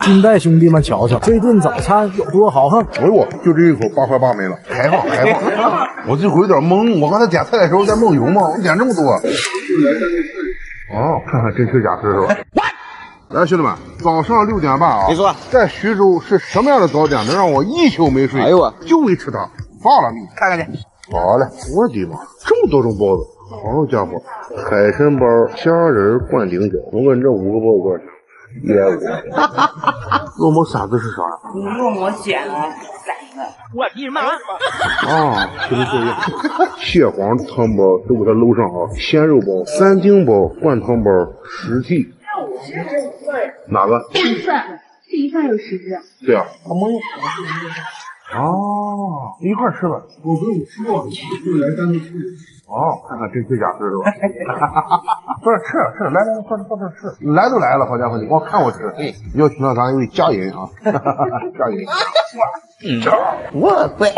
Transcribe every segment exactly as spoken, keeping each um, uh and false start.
金代兄弟们瞧瞧，这顿早餐有多豪横！哎呦，就这一口八块八没了，开放开放！我这会有点懵，我刚才点菜的时候在梦游嘛，我点这么多。哦，看看真吃假吃是吧？来，兄弟们，早上六点半啊！没错，在徐州是什么样的早点能让我一宿没睡？哎呦我，就为吃它，放了你看看去。好嘞，我的妈，这么多种包子，好家伙，海参包、虾仁灌菱角，我问这五个包子多少钱？ 约我，肉馍馓子是啥呀？肉馍卷了馓子，我的妈！啊，兄弟注意，蟹黄汤包都给他搂上啊！鲜肉包、三丁包、灌汤包、十屉。哪个？一份，这一份有十只。对啊。我们。哦，一块吃吧。我不用吃了，就来单独吃。哦，看看真吃假吃是吧？不是吃吃，来来，放这放这吃，来都来了，好家伙，你光看我吃，要听到咱一位佳人啊，佳人，我乖，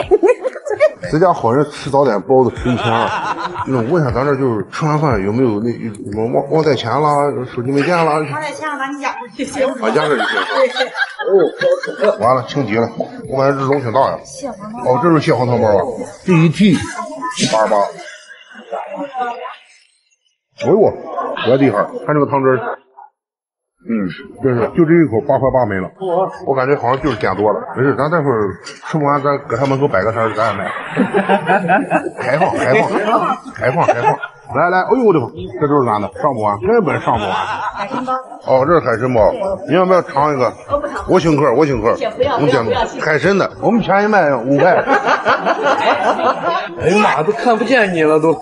这家好人吃早点包子吃一千二，那我问一下咱这就是吃完饭有没有那什么忘忘带钱啦，手机没电啦？忘带钱了，把你压过去行吗？压过去行。 哦，完了，清急了，我感觉这笼挺大呀。蟹黄汤包，哦，这是蟹黄汤包啊，这一屉八十八。哎呦，我的哈，看这个汤汁，嗯，真是，就这一口八块八没了，我感觉好像就是点多了。没事，咱待会儿吃不完，咱搁他门口摆个摊，咱也买。开放，开放，开放，开放。 来来，哎呦我的妈，这都是咱的，上不完，根本上不完。海参包。哦，这是海参包，你要不要尝一个？我不尝。我请客，我请客。姐不要，不要，不要。海参的，我们便宜卖五块。哎呀妈，都看不见你了都。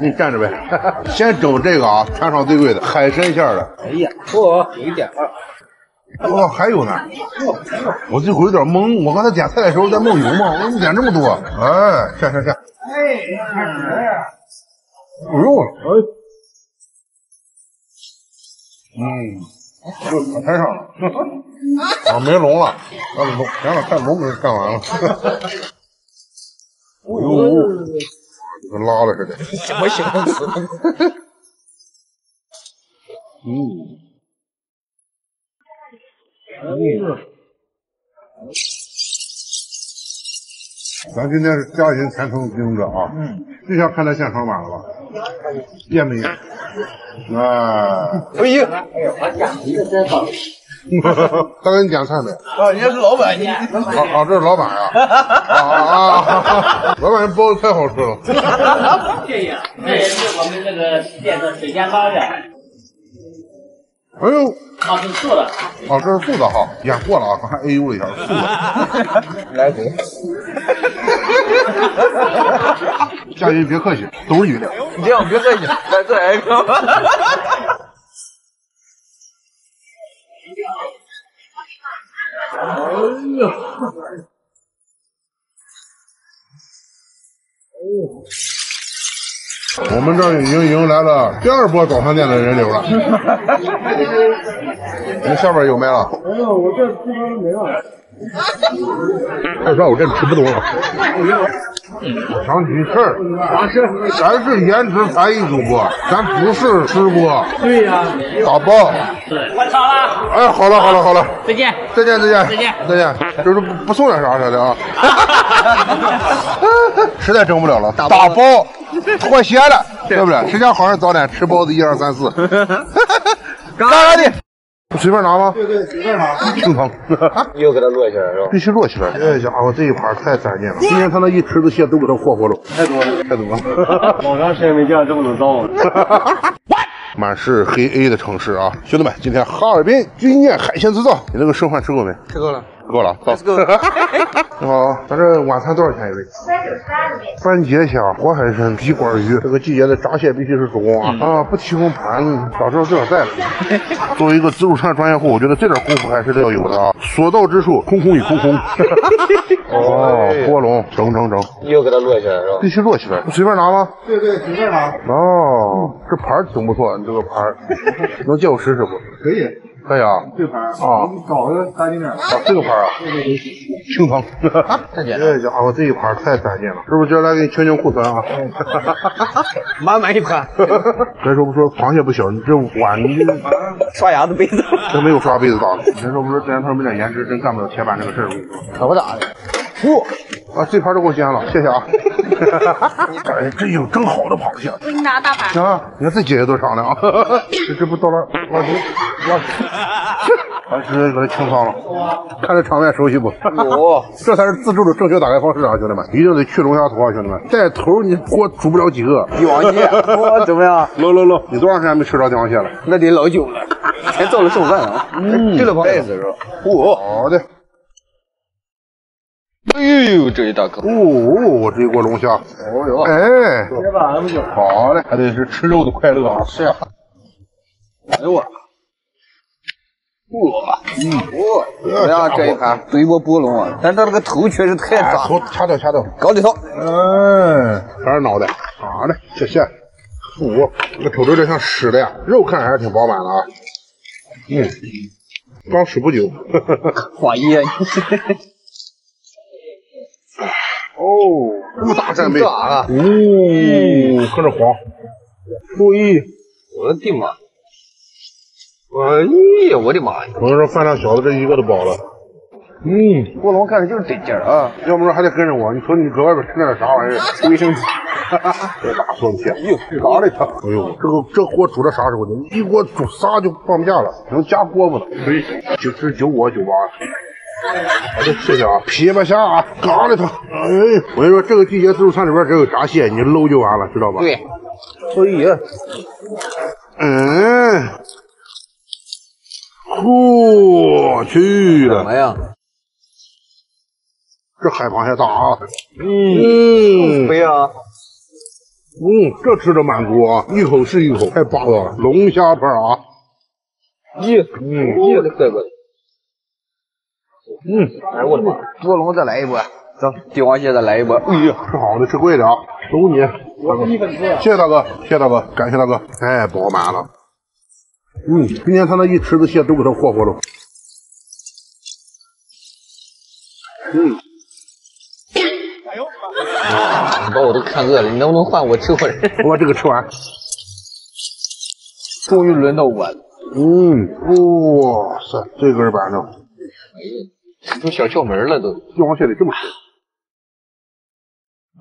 你站着呗，先整这个啊，全场最贵的海参馅的。哎呀，嚯，有一点二。 哦，还有呢！我这会有点懵，我刚才点菜的时候在梦游嘛，我怎么点这么多？哎，下下下！哎，不用了，哎，嗯，就开上了，啊，没龙了，那龙前两天龙给干完了，哎呦，跟拉了似的，什么形容词？嗯。 嗯，咱今天是家人全程盯着啊，嗯，这下看到现场版了吧？也没，哎，不行，他给你点菜没？啊，人家是老板，啊啊，这是老板呀，啊啊，老板人包子太好吃了，谢谢，这也是我们这个店的水煎包子。 哎呦！啊，这是素的。啊，这是素的哈，演过了啊，刚才 A U 了一下，素的。来回。佳云别客气，都是鱼料。你这样别客气，来再来一个。哎呀！哦。 我们这已经迎来了第二波早餐店的人流了。你下边有没了？没有，我这地方没了。二少，我这吃不多了。想起事儿，啥事儿？咱是颜值才艺主播，咱不是吃播。对呀。打包。我操了。哎，好了好了好了，再见再见再见再见再见，就是不不送点啥啥的啊。实在整不了了，打包。 妥协了，对不对？谁家好人早点吃包子，一二三四，干啥的？随便拿吗？对对，随便拿。正常。又给他摞起来是吧？必须摞起来。这家伙这一盘太攒劲了，今天他那一池子蟹都给他霍霍了，太多了，太多了。老长时间没见这么多糟了。满是黑 A 的城市啊，兄弟们，今天哈尔滨钧宴海鲜制造，你那个剩饭吃够没？吃够了。 够了，走。你好，咱这晚餐多少钱一位？三九十八一位。番茄虾、活海参、笔管鱼，这个季节的闸蟹必须是手工啊！嗯、啊，不提供盘子，早知道这点带了。作为一个自助餐专业户，我觉得这点功夫还是要有的啊！所到之处，空空与空空。哦，锅笼整整整，又给它摞起来是吧？必须摞起来，随便拿吗？对对，随便拿。哦，嗯、这盘挺不错，你这个盘能借我试试不？可以。可以啊，这盘啊，你搞个干净点。啊，这个盘啊，清汤，太简单。这家伙这一盘太干净了，是不是？今儿来给你清清库存啊，满满一盘。该说不说，螃蟹不行，你这碗你这刷牙的杯子真没有刷杯子大的。该说不说，之前他说没点颜值，真干不了铁板这个事儿。我跟你说，可不咋的。不。 啊，这盘都给我煎了，谢谢啊！哎，这有蒸好的螃蟹，我给你拿大盘。行啊，你看这姐姐多商量啊！这这不到了，老师，老师，老师给他清仓了。看这场面熟悉不？有，这才是自助的正确打开方式啊，兄弟们，一定得去龙虾头啊，兄弟们，带头你锅煮不了几个。帝王蟹，我怎么样？搂搂搂，你多长时间没吃着帝王蟹了？那得老久了，前做了剩饭啊。嗯，这个袋子是吧？哦，好的。 哎呦，这一大哥！哦哦，这一锅龙虾！哦哟，哎，今天晚上不行。好嘞，还得是吃肉的快乐啊！是啊。哎呦我，哇，嗯，哇，怎么样这一盘？对锅波龙啊，但它那个头确实太大。头掐掉，掐掉，搞里头。嗯，全是脑袋。好嘞，谢谢。哦，那瞅着这像屎的呀，肉看着还是挺饱满的啊。嗯，刚吃不久。哇耶！ 哦，这么大扇贝啊！哦，看这黄，注意，我的妈！哎呀，我的妈呀！我跟你说，饭量小的这一个都饱了。嗯，郭龙干的就是得劲儿啊！要不说还得跟着我，你说你搁外边吃那点啥玩意儿？卫生纸，这大蒜片，哎呦，啥嘞？哎呦，这个这锅煮到啥时候呢？一锅煮仨就放不下了，能加锅不呢？对，九十九五九八。 好的，谢谢啊！皮巴虾啊，嘎里头。哎，我跟你说，这个季节自助餐里边只有炸蟹，你搂就完了，知道吧？对。所以，嗯，我去了。怎么样？这海螃蟹大啊！嗯，肥啊！嗯，这吃的满足啊，一口是一口，太霸道了！龙虾片啊！咦，嗯，我的乖乖。 嗯，哎我的妈！波龙再来一波，走，帝王蟹再来一波。哎呀，吃好的吃贵的啊，走你！我是你粉丝，谢谢大哥，谢谢大哥，感谢大哥，太饱满了。嗯，今天他那一池子蟹都给他霍霍了。嗯，哎呦，你把我都看饿了，你能不能换我吃会儿？我把这个吃完。终于轮到我了。嗯，哇塞，这根板正。哎呀。 都小窍门了都，帝王蟹得这么吃。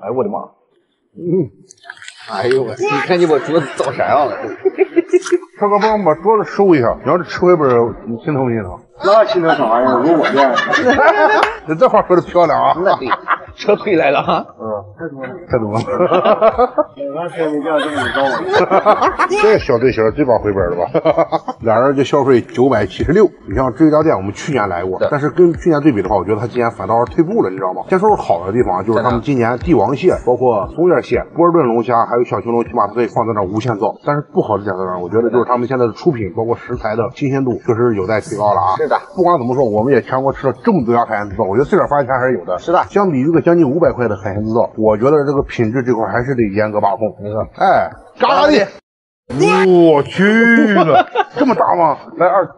哎我的妈！嗯，哎呦我，你看你把桌子造啥样了？大哥，帮我把桌子收一下。你要是吃回本，你心疼不心疼？那心疼啥呀？有我这样的。你这话说的漂亮啊！那对，撤退来了哈。嗯，太多了，太多了。完全没见这么高了。这小队形最棒回本了吧？俩人就消费九百七十六。你像这家店，我们去年来过，但是跟去年对比的话，我觉得他今年反倒是退步了，你知道吗？先说说好的地方，就是他们今年帝王蟹，包括松叶蟹、波士顿龙虾，还有小青龙，起码它可以放在那无限造。但是不好的点在哪？我觉得就是他们现在的出品，包括食材的新鲜度，确实有待提高了啊。是的。不管怎么说，我们也全国吃了这么多家海鲜制造，我觉得这点发言权还是有的。是的。相比于个将近五百块的海鲜制造，我觉得这个品质这块还是得严格把控。没错。哎，嘎嘎的。 我去了，这么大吗？来二块，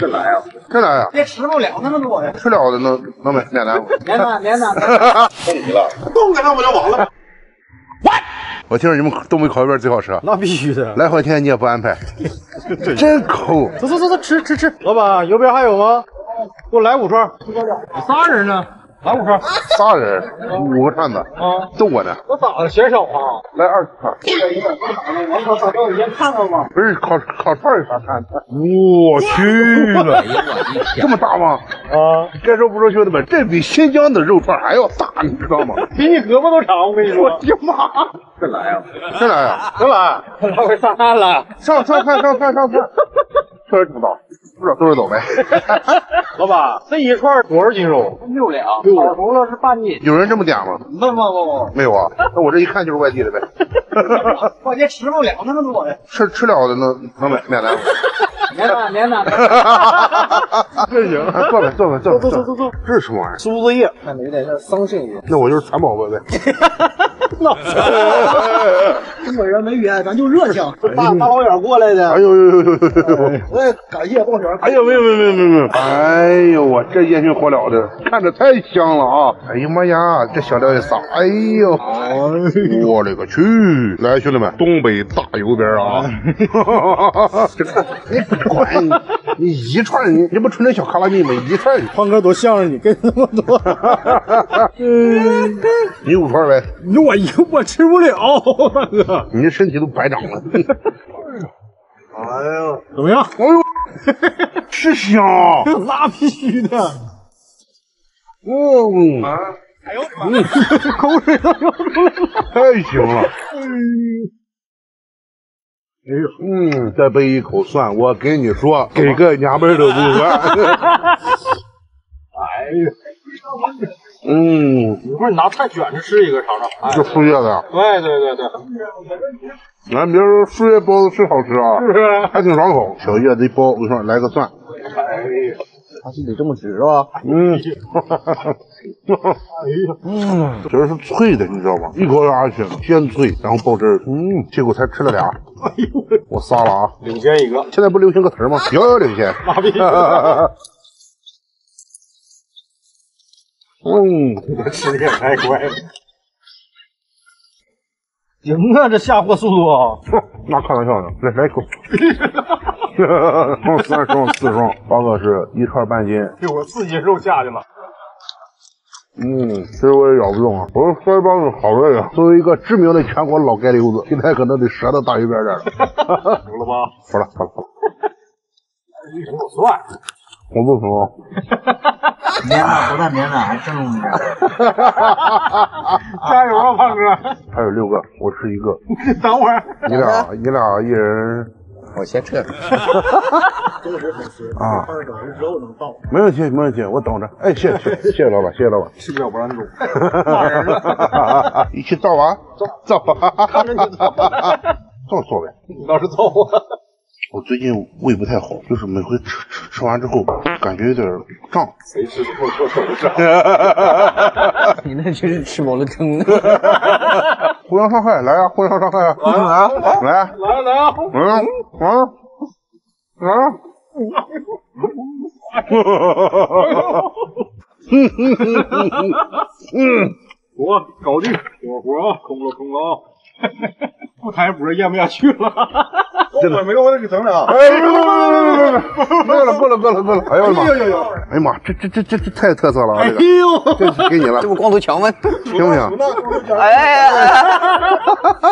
这来啊，这来啊！别吃不了那么多呀，吃了的能能买两单吗？两单，两单。冻你了，冻个上不就完了？我听说你们东北烤鱼片最好吃，那必须的。来回天你也不安排，真抠。走走走走，吃吃吃。老板，油边还有吗？给我来五串。仨人呢？来五串。仨人，五个串子啊，逗我呢。我咋了？嫌少啊？来二串。 我靠，早上你先看看吧。不是烤烤串有啥看的？我去了，这么大吗？啊！该说不说，兄弟们，这比新疆的肉串还要大，你知道吗？比你胳膊都长，我跟你说。我的妈！再来呀！再来呀！再来！老鬼上岸了，上上上上上上！确实挺大，不知道兜着走呗。老板，这一串多少斤肉？六两，烤熟了是半斤。有人这么点吗？不不不不，没有啊。那我这一看就是外地的呗。 我这吃不了那么多呀，吃吃了的能能买买单吗？免单免单，这行，坐呗坐呗坐坐坐坐坐，这是什么玩意儿？苏子叶，那有点像桑葚叶。那我就是蚕宝宝呗。老东北人没语言，咱就热情，大大老远过来的。哎呦呦呦呦！我也感谢包拯。哎呦，没有没有没有没有！哎呦，我这烟熏火燎的，看着太香了啊！哎呀妈呀，这小料也撒！哎呦，我勒个去！来，兄弟们，东北大油边啊！这个你不管你，你一串你这不纯那小卡拉米吗？一串你胖哥多相声，你跟那么多。嗯，你五串呗？你我一我吃不了，大哥，你这身体都白长了。哎呀，怎么样？哎呦，是香，那必须的。嗯，哎呦我的妈，口水都流出来了，太香了。哎呦，嗯，再背一口蒜，我跟你说，给个娘们儿都不算。哎呦。嗯，一会儿你拿菜卷着吃一个尝尝，这树叶的，对对对对，咱别说树叶包子是好吃啊，是不是？还挺爽口。小叶这包子上来个蒜，哎呀，他是得这么吃是吧？嗯，嗯，主要是脆的，你知道吗？一口下去，鲜脆，然后爆汁儿，嗯，结果才吃了俩，哎呦，我仨了啊，领先一个。现在不流行个词吗？遥遥领先。麻痹。嗯，我吃的也太快了，行啊，这下货速度啊！那开玩笑呢，来来一口，三双四双，八个是一串半斤，给我自己肉下去了。嗯，其实我也咬不动啊，我说摔包子好累啊。作为一个知名的全国老街溜子，现在可能得舌头大一边这了。服了吧？服了，服了，服了。你给我算。我不服，棉的不带棉的还正宗点。加油啊，胖哥！还有六个，我吃一个。等会儿，你俩你俩一人，我先撤撤。忠实粉丝啊，二小时之后能到。没问题，没问题，我等着。哎，谢谢谢谢老板，谢谢老板。吃不了不让走，骂人了。一起造啊，造造啊，看着你造，造做呗。你倒是造啊。我最近胃不太好，就是每回吃吃吃完之后，感觉有点胀。谁吃过过手胀？你那就是吃饱了撑的。互相伤害，来啊！互相伤害啊！啊来啊！来来啊！嗯嗯嗯。嗯嗯嗯嗯嗯。我搞定，火锅啊，空了空了啊！不抬脖咽不下去了。真的没了，我得给整了啊！哎，别别别别别，够了够了够了够了！哎呦我的妈！哎呀妈，这这这这这太有特色了啊！哎呦，这给你了，这不光头强吗？行不行？哎哎哎！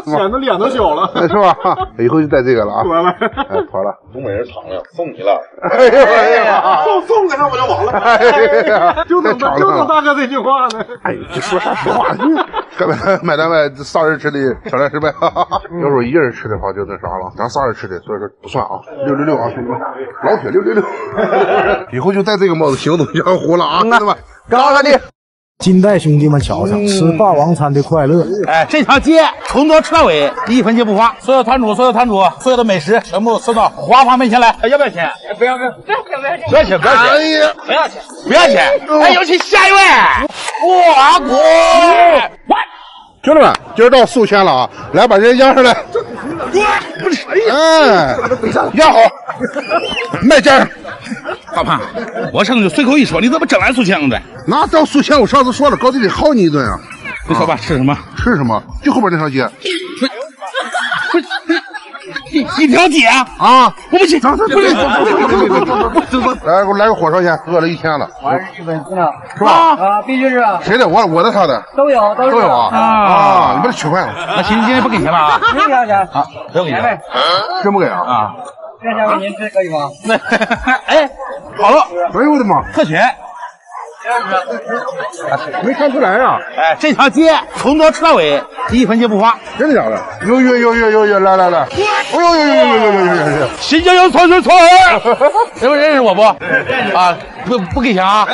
显得脸都小了，是吧？以后就带这个了啊！妥了，哎，妥了，东北人敞亮，送你了！哎呦哎呀，送送给他我就完了！哎呀，就等就等大哥这句话呢！哎，这说啥实话？刚才买单外仨人吃的挑战失败，要是我一个人吃的话就那啥了，咱仨人。吃的，所以说不算啊，六六六啊，兄弟们，老铁六六六，以后就戴这个帽子行走江湖了啊，兄弟们，干啥的？金代兄弟们瞧瞧，吃霸王餐的快乐。哎，这条街从头吃到尾，一分钱不花。所有摊主，所有摊主，所有的美食全部送到，花花没钱来，要不要钱？不要不要不要钱不要钱不要钱不要钱不要钱。哎，有请下一位，华国。兄弟们，今儿到宿迁了啊，来把人压上来。哎，压好，卖价。大胖，我上去随口一说，你怎么整来宿迁了的？那到宿迁，我上次说了，高地得薅你一顿啊！那小爸吃什么？吃什么？就后边那条街。不是，一条街啊！我不去，走走走走走走走。来，给我来个火烧烟，饿了一天了。我是日本姑娘，是吧？啊，必须是。谁的？我我的他的都有都有啊啊！你把这取坏了。那行，今天不给钱了啊？不用给钱啊，不用给钱。真不给啊？啊。这家伙您吃可以吗？哎，好了，哎呦我的妈，特权，没看出来啊！哎，这条街从头吃到尾，一分钱不花，真的假的？呦呦呦呦呦呦，来来来，哎呦呦呦呦呦呦呦呦，新疆油搓搓搓，谁不认识我不？啊，不不给钱啊！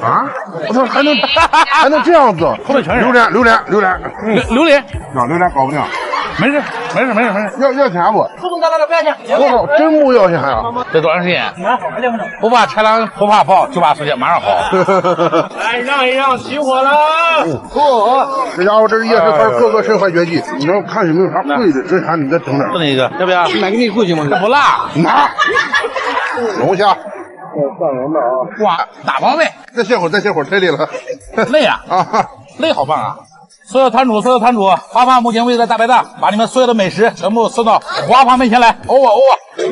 啊！我操，还能还能这样子？后面全是榴莲，榴莲，榴莲，榴莲啊，榴莲搞不定。没事，没事，没事，没事。要要钱不？叔公，咱俩这不要钱。我靠，真不要钱啊！这多长时间？马上好，两分钟。不怕豺狼，不怕豹，就怕时间。马上好。来让一让，起火了！哦，这家伙这是夜市摊，各个身怀绝技。你要看有没有啥贵的，这啥你再整点。不那个，要不要买个内裤行吗？这不辣。拿。龙虾。算明白啊！哇，哪方面？再歇会儿，再歇会儿，太累了。累啊！啊，累好棒啊！ 所有摊主，所有摊主，花胖目前位在大排档，把你们所有的美食全部送到花胖面前来，欧啊欧啊！哎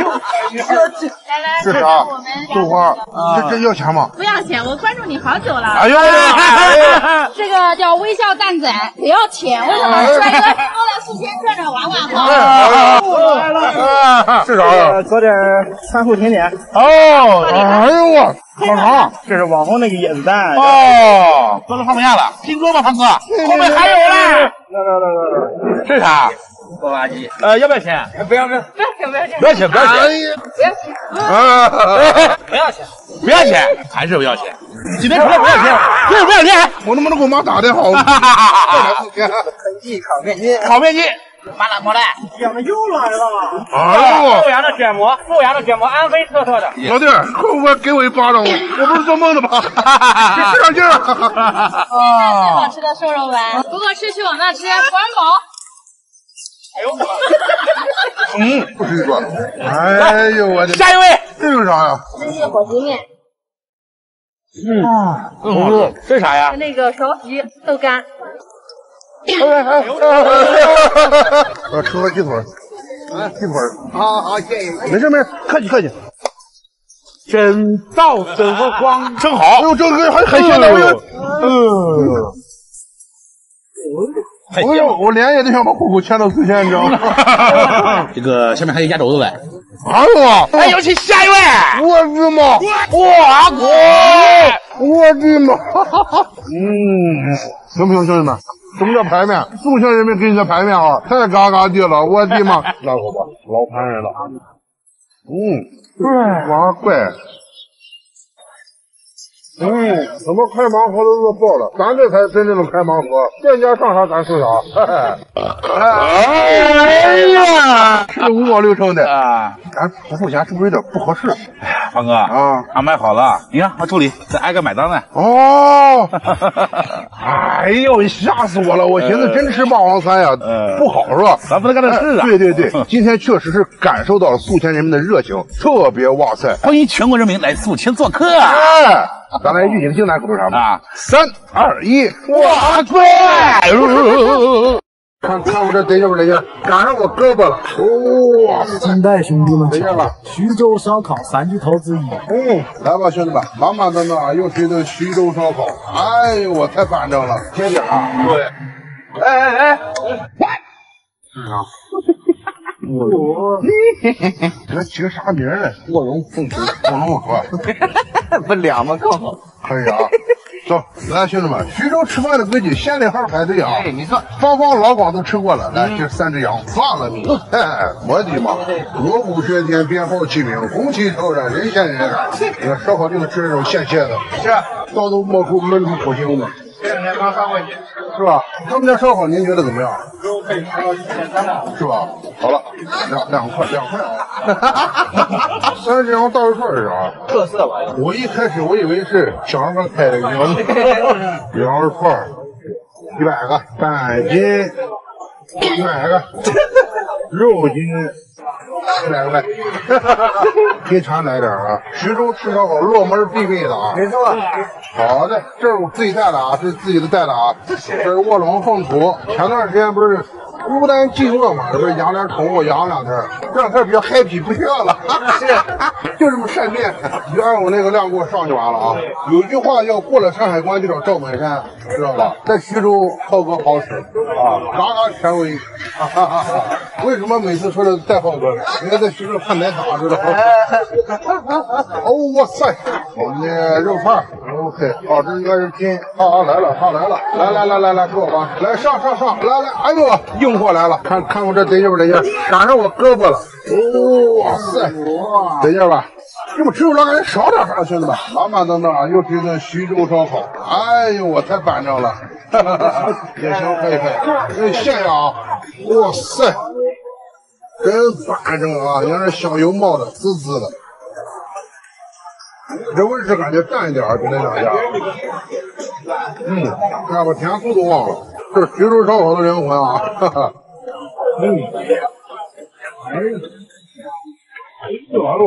呦，来来，这啥？豆花，这这要钱吗？不要钱，我关注你好久了。哎呦，这个叫微笑蛋仔，不要钱，为什么？帅哥，过来四千转转玩玩哈。这啥呀？做点餐后甜点。哦，哎呦我。 烤肠，这是网红那个椰子蛋哦，做成泡面了，拼桌吧，胖哥，后面还有嘞。来来来来来，这啥？锅巴鸡。呃，要不要钱？不要不要不要钱不要钱不要钱不要钱不要钱不要钱还是不要钱？今天出来不要钱，就是不要钱。我能不能给我妈打电话？肯基烤面筋，烤面筋。 麻辣锅蛋，讲的又来了！啊，阜阳的卷馍，阜阳的卷馍，安徽特色的。老弟，快快给我一巴掌！我我不是做梦的吧？使点劲儿！啊，最好吃的瘦肉丸，不够吃去我那吃，管饱。哎呦我！嗯，不吃了。哎呦我的！下一位，这是啥呀？这是火鸡面。嗯啊，嗯，这啥呀？那个苕皮豆干。 我吃个鸡腿儿，鸡腿儿，好好谢谢，没事没事，客气客气。真造真和光，正好。哎呦，这个还海鲜呢，嗯。哎呦，我连夜就想把户口迁到四川，你知道吗？这个下面还有压轴的嘞。哎呦，哎，有请下一位。我日妈！我滚！我日妈！嗯，行不行，兄弟们？ 什么叫排面？宿县人民给你的排面啊，太嘎嘎地了！我的妈，那口吧，老馋人了。嗯，对，哇怪。嗯，什么开盲盒都做爆了，咱这才真正的开盲盒，店家上啥咱吃啥。哎呀，是五毛六称的啊，咱不付钱是不是有点不合适？哎，胖哥啊，安排好了，你看我助理再挨个买单来。哦，哎呦，吓死我了！我寻思真吃霸王餐呀，不好是吧？咱不能干这事啊。对对对，今天确实是感受到了宿迁人民的热情，特别哇塞！欢迎全国人民来宿迁做客。哎。 咱来句迎新南口头禅吧！三二一，哇塞！看看我这贼劲不贼劲，赶上我胳膊了！哇！近代兄弟们，贼劲了！徐州烧烤三巨头之一。嗯，来吧，兄弟们，满满当当又是一顿徐州烧烤。哎呦，我太板正了！贴点啊，各位！哎哎哎！啊！卧龙，这起个啥名嘞？卧龙凤雏，卧龙凤雏，不俩吗？更好，可以啊。走，来，兄弟们，徐州吃饭的规矩，先领号排队啊。哎，你看，芳芳老广都吃过了，来，这三只羊，放了你。哎，我的妈，锣鼓喧天，鞭炮齐鸣，红旗飘展，人见人爱。你看烧烤就是吃这种现切的，是，刀都冒出闷出口星子。 这两天刚上过去，是吧？他们家烧烤您觉得怎么样？是吧？好了，两两块两块啊！三十羊大肉串是啥？特色玩意儿。我一开始我以为是小杨哥开的羊羊肉串，一百个半斤，一百个肉斤。 来来，给馋来点啊！徐州吃烧烤落门必备的啊！没错。好的，这是我自己带的啊，这是自己的带的啊。这是卧龙凤雏。前段时间不是孤单寂寞嘛，这不是养点宠物，养两天，这两天比较 happy， 不需要了。是，就这么善变。就按我那个量给我上去完了啊！有句话叫过了山海关就找赵本山，知道吧？在徐州炮哥好使啊，嘎嘎权威。哈哈哈哈！为什么每次说的带炮哥？ 人家在徐州看奶茶知道吗？哦，哇塞！我们的肉串 ，OK， 好，这应该是拼。啊啊，来了，啊来了，来来来来来，给我吧，来上上上，来来，哎呦，用不过来了，看看我这得劲不得劲？赶上我胳膊了，哇塞，得劲吧？这么吃肉辣感觉少点啥，兄弟们，满满当当啊！又吃顿徐州烧烤，哎呦，我太板正了，哈哈哈，也行，可以可以，谢谢啊！哇塞，真板正啊！你看这小油冒的滋滋的，这位置感觉淡一点比那两家，嗯，看把甜素都忘了。 这徐州烧烤的灵魂啊！哈哈，嗯，哎，这完了，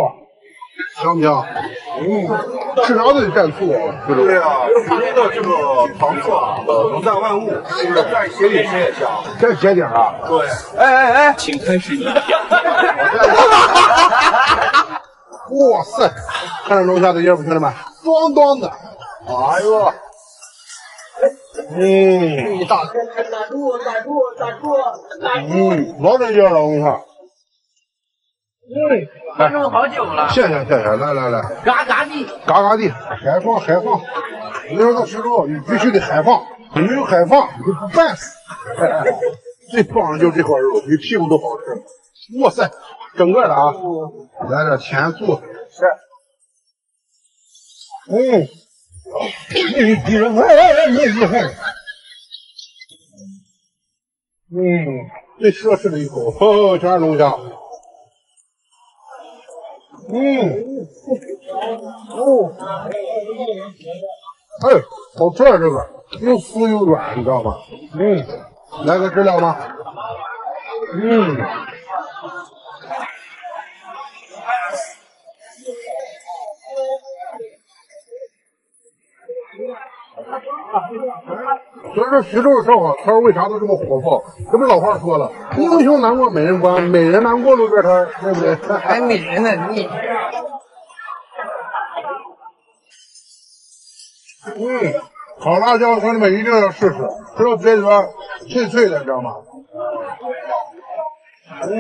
香不香？嗯，吃啥都得蘸醋啊！对呀，他们的这个糖醋啊，呃，能蘸万物，是蘸鞋底吃也香。蘸鞋底啊？对。哎哎哎，请开始你的表演。哇塞，看着楼下的烟雾，兄弟们，咣咣的，哎呦！ 嗯，打住打住打住打住打住！嗯，老得劲了，我跟你说。嗯，观众好久了。谢谢谢谢，来来来。嘎嘎地，嘎嘎地，海放海放。你说到徐州，你必须得海放，你没有海放你就不办死。最棒的就是这块肉，比屁股都好吃。哇塞，整个的啊，来点甜醋。是。嗯。 嗯，最奢侈的一口，哦，全是龙虾。嗯，哦，哎，好吃啊，这个又酥又软，你知道吗？嗯，来个知了吗？嗯，所以说徐州烧烤摊为啥都这么火爆？这不老话说了，英雄难过美人关，美人难过路边摊，对不对？还美人呢你。嗯，烤辣椒，兄弟们一定要试试，吃到嘴里边脆脆的，你知道吗？嗯，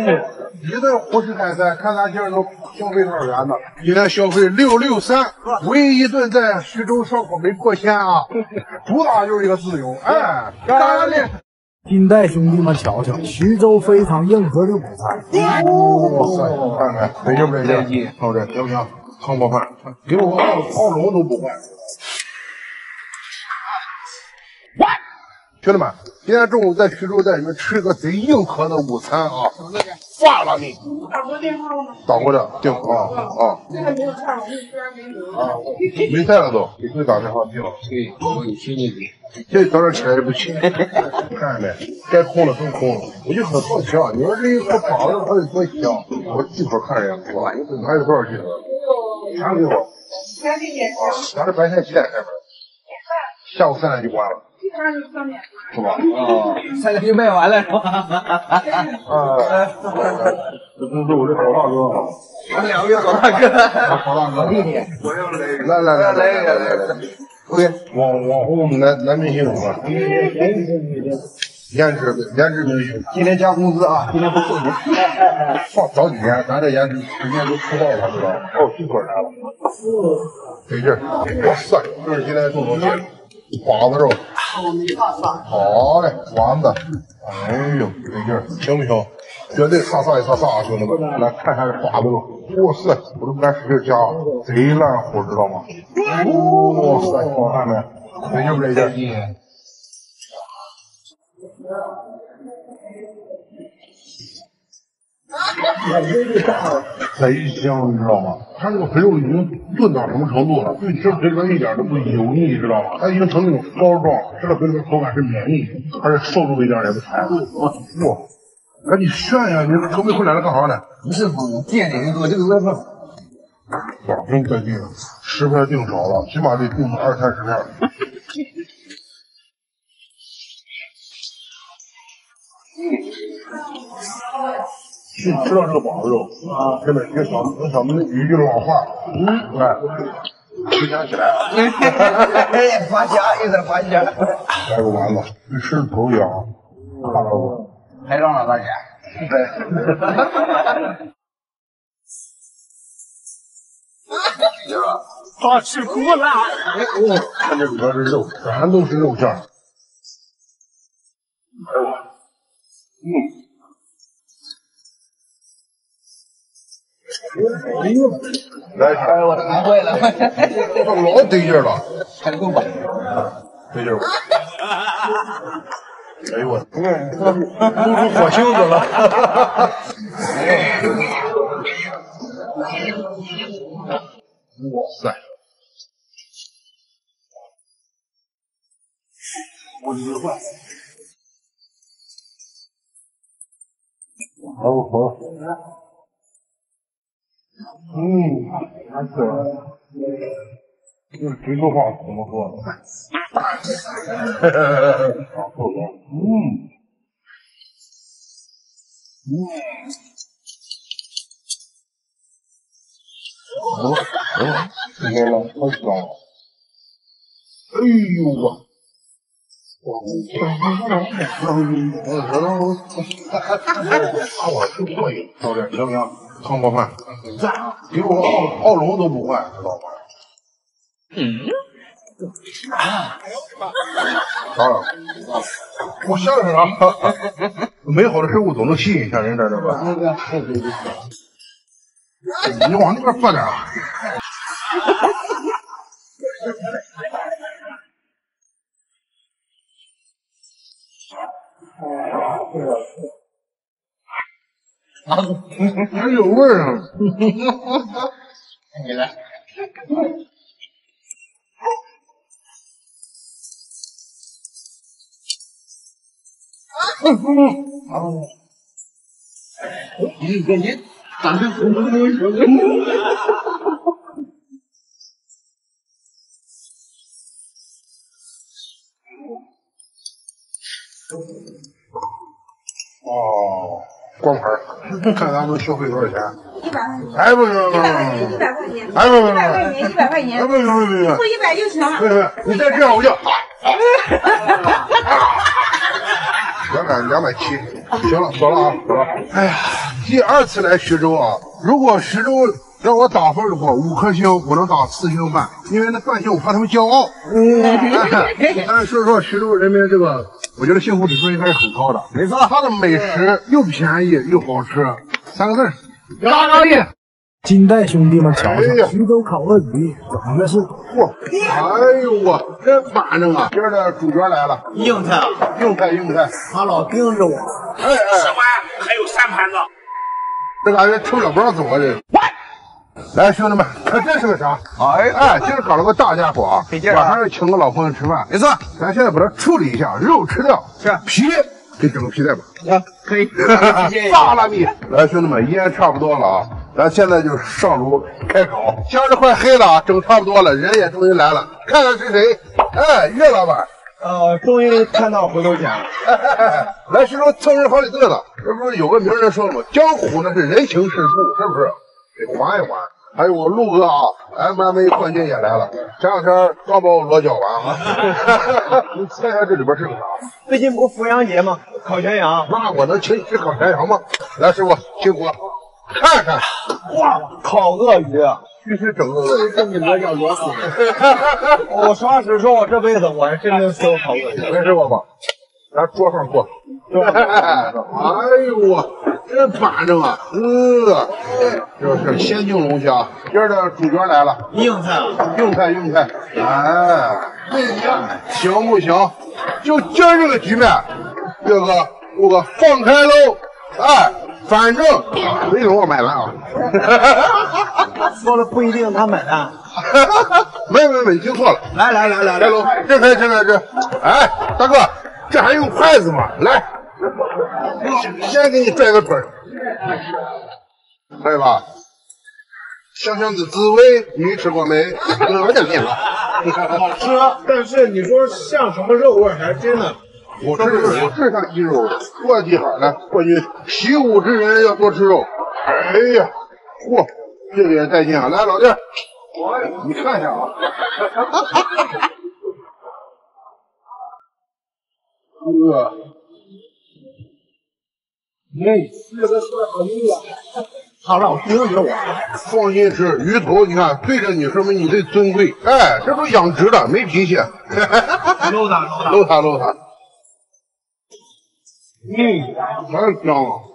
一顿胡吃海塞，看咱今儿都消费多少元呢？今天消费六六三，唯一一顿在徐州烧烤没过鲜啊！主打就是一个自由，哎，干嘞！金代兄弟们瞧瞧，徐州非常硬核的午餐。哇塞，看看得劲不得劲？好吃，行不行？汤泡饭，给我泡龙都不换。 兄弟们，今天中午在徐州带你们吃个贼硬核的午餐啊！发了你，打过的订啊啊！这还没有菜，我们这边没有啊，没菜了都，你会打电话订了？对，我有听你的，这早点起来就不去，看见没？该空了都空了，我就很好奇啊，你说这一口肠子它得多香？我一会儿看人家，我还有多少斤？全给我，拿着白菜鸡蛋开门，下午三点就关了。 是吧？啊，现在就卖完了是吧？啊，这这我这好大哥啊！我们两个月好大哥，好大哥，我要来来来来来来来 ，OK， 往往后男男明星什么？颜值颜值明星，今天加工资啊，今天不扣钱。放早几天，咱这颜值直接都出道了，知道吗？哦，一会儿来了，得劲儿！哇塞，这是今天重头戏。 寡子肉，好嘞，丸子，哎呦，这劲儿行不行？绝对飒飒一飒飒啊，兄弟们，来看一下这寡子肉，哇塞，我都不敢使劲夹，贼烂乎，知道吗？哇塞，我看没，得劲不得劲？贼香，你知道吗？它这个肥肉已经炖到什么程度了？对，吃肥肉一点都不油腻，知道吗？它已经成那种膏状，吃到肥肉口感是绵密，而且瘦肉一点也不柴。哇，赶紧炫呀！你这没回来了干啥呢？不是我店里我这个外卖。哇，真带劲！十片订少了，起码得订二三十片。去吃到这个寡子肉啊，真的，这小小妹有一句老话，嗯，哎，回想起来了，发家有点发家。来个丸子，你吃头一样啊，大老虎，拍照了大姐。好吃哭了。哎呦，看这里边这肉，全都是肉馅儿。哎呦。 嗯，哎呦，来开我拿会了，老得劲了，开工吧，得劲儿。哎呦我，不出火星子了。哇塞！我你坏了。好，好。嗯，还行。这谁说话怎么说呢？哈哈哈！好，够了。嗯。嗯。 哦哦，这个老太香了！哎呦我，我我我我吃过瘾，教练行不行？汤泡饭，给我奥奥龙都不换，知道吗？嗯，啊，当然，我试试啊！美好的事物总能吸引一下人，知道吧？对对对。 你往那边放点啊！啊，还有味儿啊！你来。你你你。 咱们红红红红，哦，光盘，看咱们消费多少钱？一百块钱。哎不行，一百块钱，哎不行，一百块钱，一百块钱，哎不行不行不行，付一百就行了。不行，你再这样我就，两百两百七，行了，走了啊，走了。哎呀。 第二次来徐州啊！如果徐州让我打分的话，五颗星我能打四星半，因为那半星我怕他们骄傲。嗯，但是说实话，徐州人民这个，我觉得幸福指数应该是很高的。没错，它的美食又便宜又好吃，三个字儿：压压力。金代兄弟们瞧瞧，徐州烤鳄鱼整的是，嚯！哎呦我真板正啊！今儿的主角来了，硬菜，硬菜，硬菜，他老盯着我。哎哎，吃完还有三盘子。 这感觉吃不了不知道怎么的。来，兄弟们，看这是个啥？哎哎，今儿搞了个大家伙啊！晚上要请个老朋友吃饭，没错。咱现在把它处理一下，肉吃掉，是皮给整个皮带吧。啊，可以。大拉米。来，兄弟们，烟差不多了啊，咱现在就上炉开烤。天都快黑了啊，整差不多了，人也终于来了。看看是谁？哎，岳老板。 呃，终于看到回头钱了。来徐州蹭人好几顿了，这不是有个名人说吗？江湖那是人情世故，是不是？得玩一玩。还有我陆哥啊 ，M M A 冠军也来了，前两天刚把我裸脚完啊。你猜猜这里边是个啥？最近不扶羊节吗？烤全羊。那我能请你吃烤全羊吗？来，师傅辛苦了。看看，哇，烤鳄鱼。 必须整个鳄鱼，这你裸脚裸死！我实话实说，我这辈子我还真没吃过烤鳄鱼。没吃过吧？咱桌上过。哎呦我，真板正啊！呃，这是仙境龙虾。今儿的主角来了，硬菜，硬菜，硬菜。哎，行不行？就今儿这个局面，岳哥，陆哥，放开喽！哎，反正没等我买完啊。说了不一定他买单，没没没，你听错了。来来来来来喽，这开这开这，哎，大哥，这还用筷子吗？来，先给你拽个腿儿，可以吧？香香的滋味你吃过没？有点面吧，好吃，但是你说像什么肉味还真的。 我吃我吃像鸡肉，多厉害！来，冠军，习武之人要多吃肉。哎呀，嚯，这个也带劲啊！来，老弟，你看一下啊。哥，哎，这个算好腻了。好了，我盯着我。放心吃，鱼头你看对着你，说明你最尊贵。哎，这都养殖的，没脾气。搂它，搂它，搂它，搂它。 嗯，嗯，完了香啊，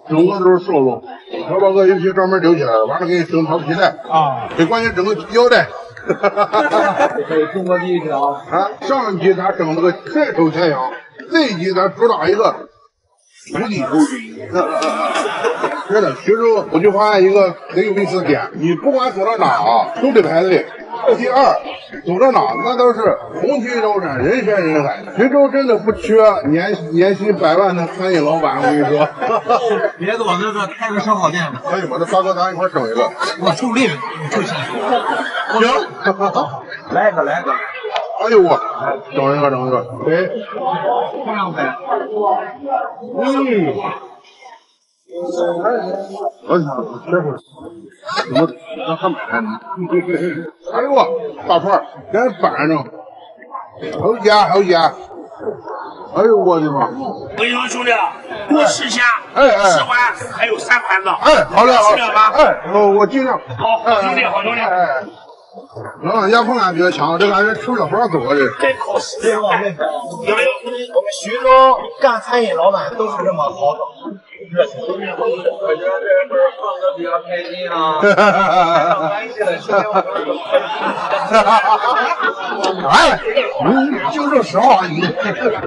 整个都是瘦肉，小宝哥尤其专门留起来了，完了给你整条皮带啊，给关键整个腰带。 哈哈哈哈哈！中国第一条啊！上一集咱整了个开头前摇，这一集咱主打一个实体收集。真的，其实我就发现一个很有意思的点，你不管走到哪啊，都得排队。第二，走到哪那都是红旗招展，人山人海。徐州真的不缺年年薪百万的餐饮老板，我跟你说。别走，这这开个烧烤店吧。可以吧？那大哥，咱一块整一个。我出力，你出钱。行，来一个，来一个。哎呦我，整一个，整一个。哎，这样呗。嗯。 我想这会儿怎么让他买呢？哎呦，大块儿，咱板上，还有虾，还有虾。哎呦我的妈！我跟你说，兄弟，多吃虾，哎哎，吃完还有三盘子。哎，好嘞，好嘞，哎，我我尽量。好，好兄弟，好兄弟。哎，老板家风感比较强，这玩意吃不了多少走啊这。真好吃，真好吃。有没有？我们徐州干餐饮老板都是这么好整。 我觉得这会儿胖哥比较开心啊，上关系了，兄弟我。哎，你就这实话，你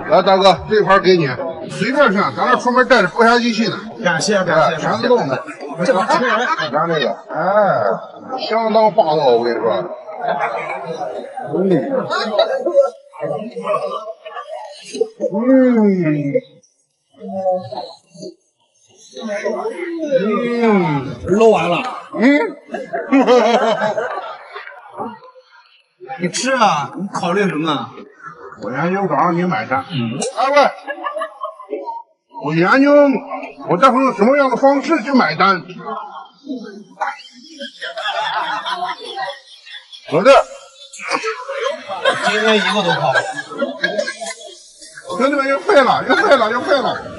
来大哥，这盘给你，随便选，咱这出门带着剥虾机器呢。感谢感谢，全自动的。这个吃人，咱这个，哎，相当霸道，我跟你说。嗯，嗯。 嗯，搂完了。嗯，你吃啊？你考虑什么？我研究找你买啥？嗯，哎喂，我研究我待会用什么样的方式去买单。老弟，今天一个都跑了。兄弟们又废了，又废了，又废了。